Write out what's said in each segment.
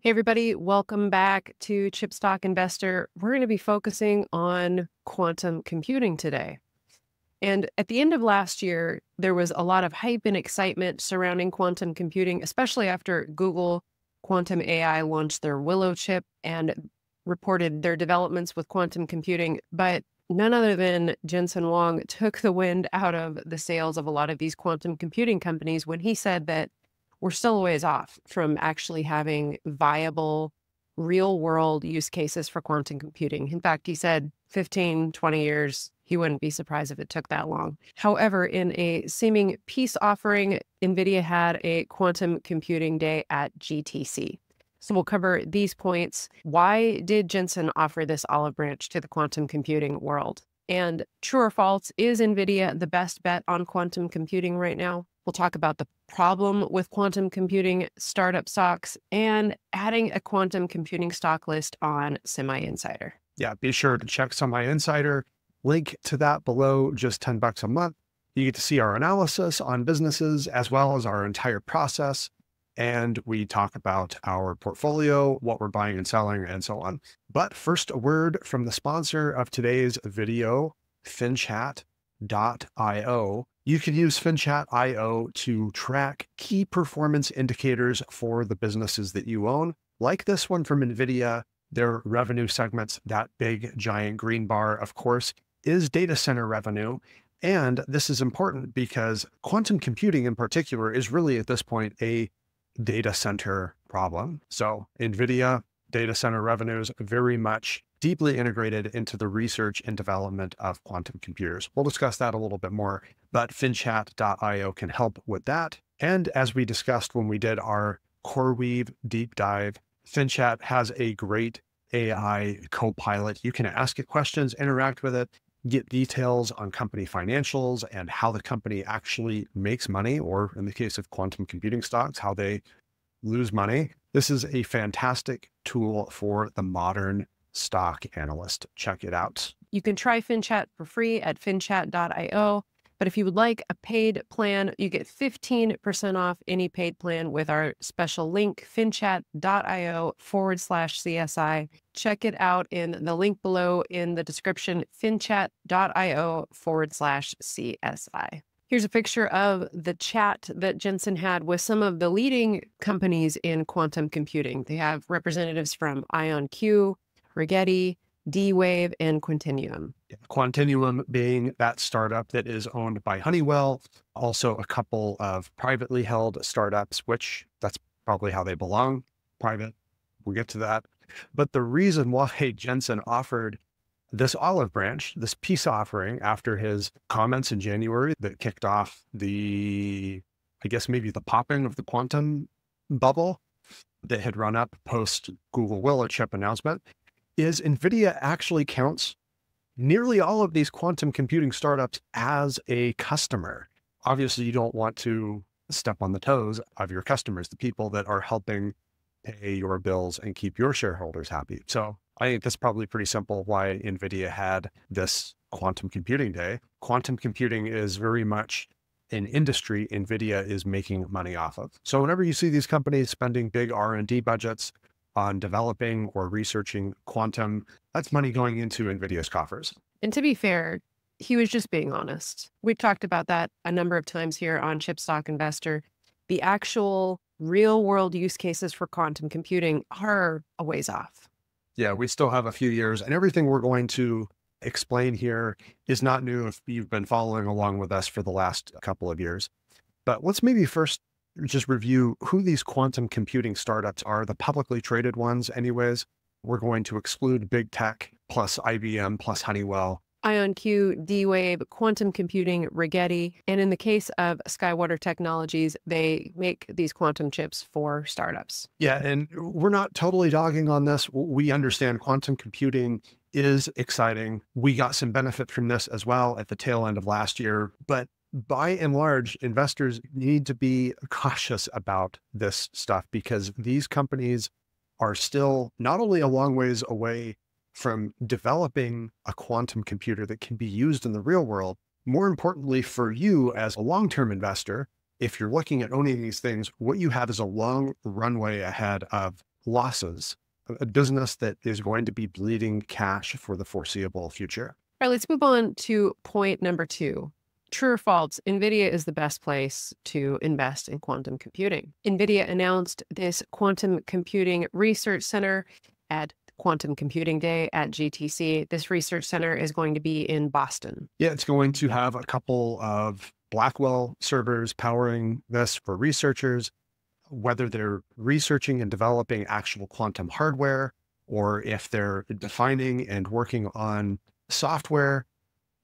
Hey everybody, welcome back to Chip Stock Investor. We're going to be focusing on quantum computing today. And at the end of last year, there was a lot of hype and excitement surrounding quantum computing, especially after Google Quantum AI launched their Willow chip and reported their developments with quantum computing. But none other than Jensen Huang took the wind out of the sails of a lot of these quantum computing companies when he said that we're still a ways off from actually having viable real-world use cases for quantum computing. In fact, he said 15, 20 years, he wouldn't be surprised if it took that long. However, in a seeming peace offering, NVIDIA had a quantum computing day at GTC. So we'll cover these points. Why did Jensen offer this olive branch to the quantum computing world? And true or false, is NVIDIA the best bet on quantum computing right now? We'll talk about the problem with quantum computing startup stocks and adding a quantum computing stock list on Semi Insider. Yeah, be sure to check Semi Insider. Link to that below, just $10 a month. You get to see our analysis on businesses as well as our entire process. And we talk about our portfolio, what we're buying and selling and so on. But first, a word from the sponsor of today's video, FinChat.io. You can use FinChat.io to track key performance indicators for the businesses that you own, like this one from NVIDIA, their revenue segments. That big giant green bar, of course, is data center revenue. And this is important because quantum computing in particular is really at this point a data center problem. So NVIDIA data center revenues very much deeply integrated into the research and development of quantum computers. We'll discuss that a little bit more, but FinChat.io can help with that. And as we discussed when we did our CoreWeave deep dive, FinChat has a great AI co-pilot. You can ask it questions, interact with it, get details on company financials and how the company actually makes money, or in the case of quantum computing stocks, how they lose money. This is a fantastic tool for the modern stock analyst. Check it out. You can try FinChat for free at finchat.io, but if you would like a paid plan, you get 15% off any paid plan with our special link, finchat.io/CSI. Check it out in the link below in the description, finchat.io/CSI. Here's a picture of the chat that Jensen had with some of the leading companies in quantum computing. They have representatives from IonQ, Rigetti, D-Wave, and Quantinuum. Yeah, Quantinuum being that startup that is owned by Honeywell, also a couple of privately held startups, which that's probably how they belong, private. We'll get to that. But the reason why Jensen offered this olive branch, this peace offering, after his comments in January that kicked off the, I guess maybe the popping of the quantum bubble that had run up post Google Willow chip announcement, is NVIDIA actually counts nearly all of these quantum computing startups as a customer. Obviously, you don't want to step on the toes of your customers, the people that are helping pay your bills and keep your shareholders happy. So I think that's probably pretty simple why NVIDIA had this quantum computing day. Quantum computing is very much an industry NVIDIA is making money off of. So whenever you see these companies spending big R&D budgets on developing or researching quantum, that's money going into NVIDIA's coffers. And to be fair, he was just being honest. We've talked about that a number of times here on Chip Stock Investor. The actual real world use cases for quantum computing are a ways off. Yeah, we still have a few years, and everything we're going to explain here is not new if you've been following along with us for the last couple of years. But let's maybe first just review who these quantum computing startups are, the publicly traded ones anyways. We're going to exclude big tech, plus IBM, plus Honeywell. IonQ, D-Wave, Quantum Computing, Rigetti. And in the case of Skywater Technologies, they make these quantum chips for startups. Yeah, and we're not totally dogging on this. We understand quantum computing is exciting. We got some benefit from this as well at the tail end of last year, but by and large, investors need to be cautious about this stuff because these companies are still not only a long ways away from developing a quantum computer that can be used in the real world, more importantly for you as a long-term investor, if you're looking at owning these things, what you have is a long runway ahead of losses, a business that is going to be bleeding cash for the foreseeable future. All right, let's move on to point number two. True or false, NVIDIA is the best place to invest in quantum computing. NVIDIA announced this Quantum Computing Research Center at Quantum Computing Day at GTC. This research center is going to be in Boston. Yeah, it's going to have a couple of Blackwell servers powering this for researchers, whether they're researching and developing actual quantum hardware, or if they're defining and working on software,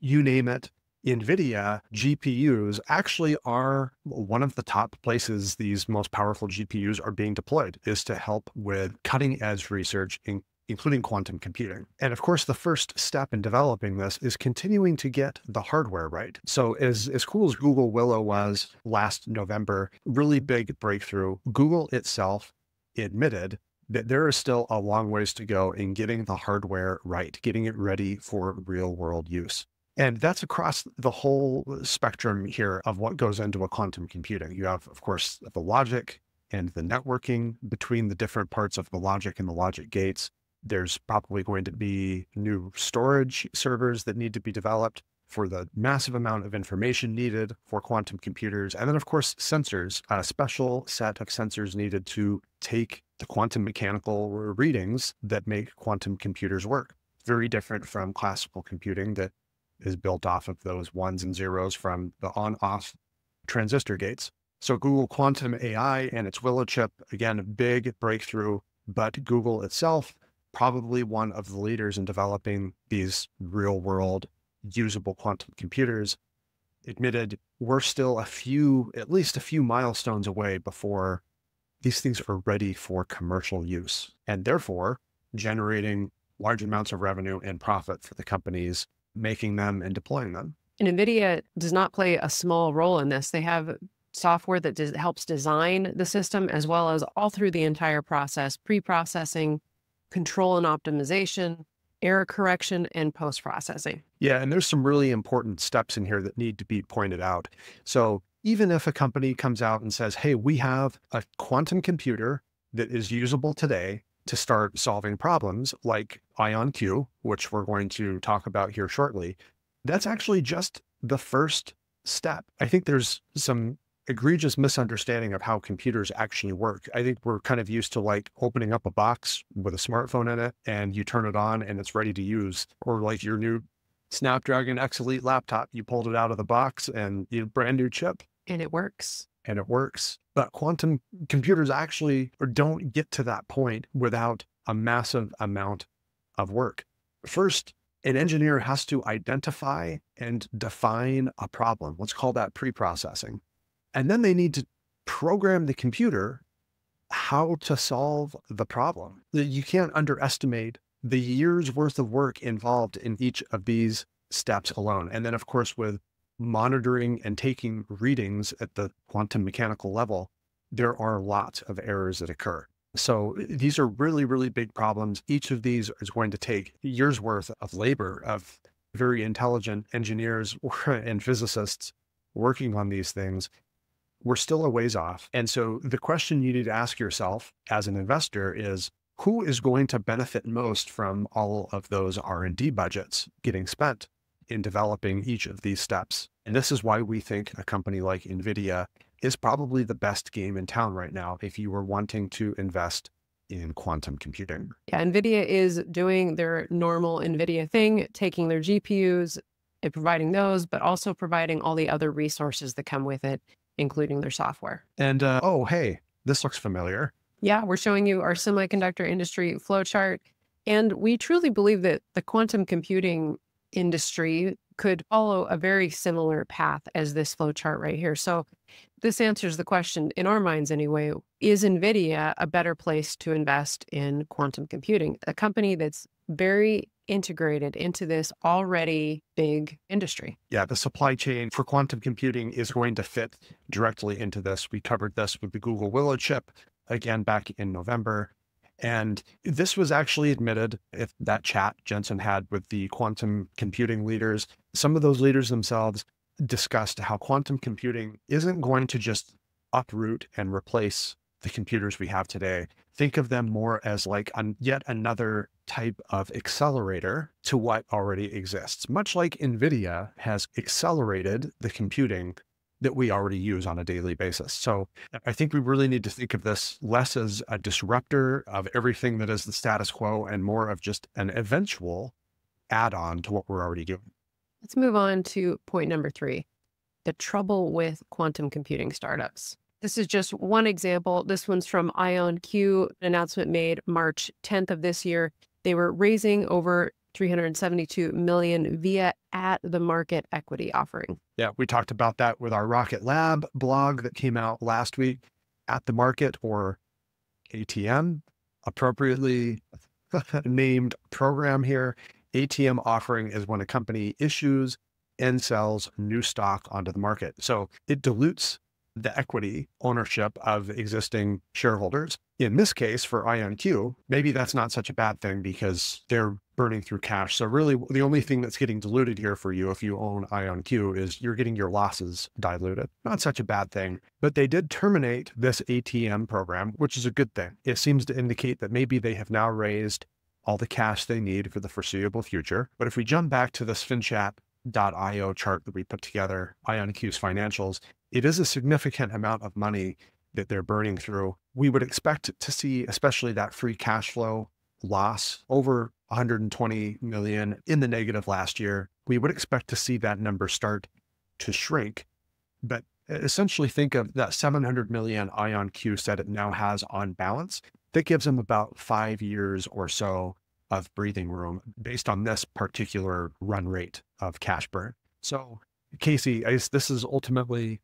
you name it. NVIDIA GPUs actually are one of the top places these most powerful GPUs are being deployed, is to help with cutting edge research, including quantum computing. And of course, the first step in developing this is continuing to get the hardware right. So as cool as Google Willow was last November, really big breakthrough, Google itself admitted that there is still a long ways to go in getting the hardware right, getting it ready for real world use. And that's across the whole spectrum here of what goes into a quantum computing. You have, of course, the logic and the networking between the different parts of the logic and the logic gates. There's probably going to be new storage servers that need to be developed for the massive amount of information needed for quantum computers. And then, of course, sensors, a special set of sensors needed to take the quantum mechanical readings that make quantum computers work. Very different from classical computing that is built off of those ones and zeros from the on-off transistor gates. So Google Quantum AI and its Willow chip, again, a big breakthrough, but Google itself, probably one of the leaders in developing these real-world usable quantum computers, admitted we're still at least a few milestones away before these things are ready for commercial use, and therefore generating large amounts of revenue and profit for the companies making them and deploying them. And NVIDIA does not play a small role in this. They have software that helps design the system, as well as all through the entire process, pre-processing, control and optimization, error correction, and post-processing. Yeah, and there's some really important steps in here that need to be pointed out. So even if a company comes out and says, hey, we have a quantum computer that is usable today to start solving problems like IonQ, which we're going to talk about here shortly, that's actually just the first step. I think there's some egregious misunderstanding of how computers actually work. I think we're kind of used to like opening up a box with a smartphone in it and you turn it on and it's ready to use, or like your new Snapdragon X Elite laptop, you pulled it out of the box and you brand new chip. And it works. And it works. But quantum computers actually don't get to that point without a massive amount of work. First, an engineer has to identify and define a problem. Let's call that pre-processing. And then they need to program the computer how to solve the problem. You can't underestimate the years worth of work involved in each of these steps alone. And then, of course, with monitoring and taking readings at the quantum mechanical level, there are lots of errors that occur. So these are really, really big problems. Each of these is going to take years worth of labor of very intelligent engineers and physicists working on these things. We're still a ways off. And so the question you need to ask yourself as an investor is, who is going to benefit most from all of those R&D budgets getting spent in developing each of these steps? And this is why we think a company like NVIDIA is probably the best game in town right now if you were wanting to invest in quantum computing. Yeah, NVIDIA is doing their normal NVIDIA thing, taking their GPUs and providing those, but also providing all the other resources that come with it, including their software. And oh, hey, this looks familiar. Yeah, we're showing you our semiconductor industry flowchart. And we truly believe that the quantum computing industry could follow a very similar path as this flowchart right here. So this answers the question, in our minds anyway, is NVIDIA a better place to invest in quantum computing? A company that's very integrated into this already big industry. Yeah, the supply chain for quantum computing is going to fit directly into this. We covered this with the Google Willow chip, again, back in November. And this was actually admitted in that chat Jensen had with the quantum computing leaders. Some of those leaders themselves discussed how quantum computing isn't going to just uproot and replace the computers we have today. Think of them more as like yet another type of accelerator to what already exists, much like NVIDIA has accelerated the computing that we already use on a daily basis. So I think we really need to think of this less as a disruptor of everything that is the status quo and more of just an eventual add-on to what we're already doing. Let's move on to point number 3, the trouble with quantum computing startups. This is just one example. This one's from IonQ, an announcement made March 10th of this year. They were raising over $372 million via at-the-market equity offering. Yeah, we talked about that with our Rocket Lab blog that came out last week. At the market, or ATM, appropriately named program here. ATM offering is when a company issues and sells new stock onto the market. So it dilutes the equity ownership of existing shareholders. In this case, for IonQ, maybe that's not such a bad thing because they're burning through cash. So really the only thing that's getting diluted here for you, if you own IonQ, is you're getting your losses diluted. Not such a bad thing, but they did terminate this ATM program, which is a good thing. It seems to indicate that maybe they have now raised all the cash they need for the foreseeable future. But if we jump back to this FinChat.io chart that we put together, IonQ's financials, it is a significant amount of money that they're burning through. We would expect to see, especially that free cash flow loss, over $120 million in the negative last year. We would expect to see that number start to shrink, but essentially think of that $700 million IonQ said it now has on balance. That gives them about 5 years or so of breathing room based on this particular run rate of cash burn. So Casey, I guess this is ultimately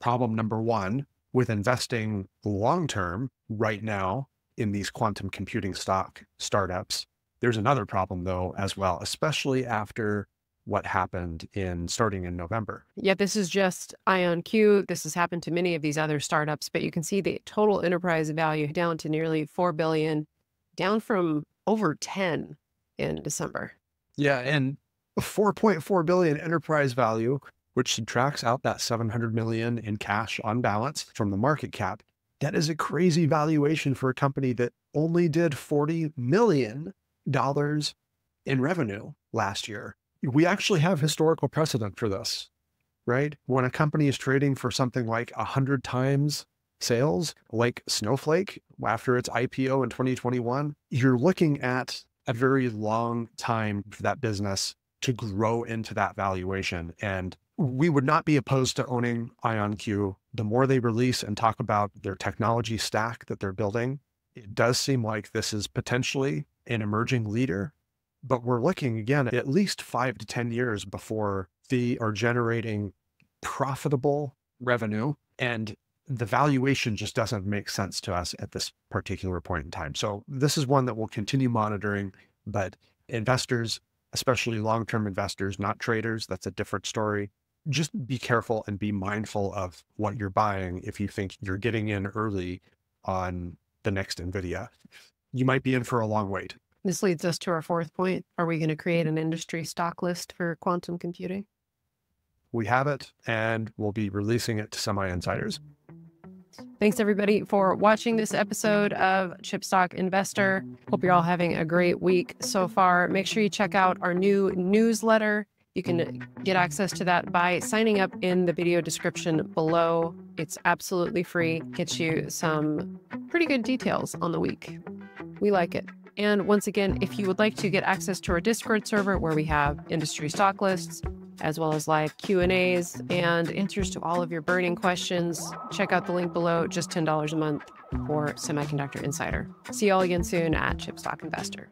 problem number 1 with investing long-term right now in these quantum computing stock startups. There's another problem though as well, especially after what happened starting in November. Yeah, this is just IonQ. This has happened to many of these other startups, but you can see the total enterprise value down to nearly $4 billion, down from over 10 in December. Yeah, and $4.4 billion enterprise value, which subtracts out that $700 million in cash on balance from the market cap. That is a crazy valuation for a company that only did $40 million in revenue last year. We actually have historical precedent for this, right? When a company is trading for something like 100 times sales, like Snowflake, after its IPO in 2021, you're looking at a very long time for that business to grow into that valuation. And we would not be opposed to owning IonQ. The more they release and talk about their technology stack that they're building, it does seem like this is potentially an emerging leader. But we're looking again at least 5 to 10 years before they are generating profitable revenue, and the valuation just doesn't make sense to us at this particular point in time. So this is one that we'll continue monitoring, but investors, especially long-term investors, not traders, that's a different story. Just be careful and be mindful of what you're buying. If you think you're getting in early on the next NVIDIA, you might be in for a long wait. This leads us to our 4th point. Are we going to create an industry stock list for quantum computing? We have it, and we'll be releasing it to semi-insiders. Thanks, everybody, for watching this episode of Chip Stock Investor. Hope you're all having a great week so far. Make sure you check out our new newsletter. You can get access to that by signing up in the video description below. It's absolutely free. Gets you some pretty good details on the week. We like it. And once again, if you would like to get access to our Discord server where we have industry stock lists, as well as live Q&As and answers to all of your burning questions, check out the link below, just $10 a month for Semiconductor Insider. See you all again soon at Chip Stock Investor.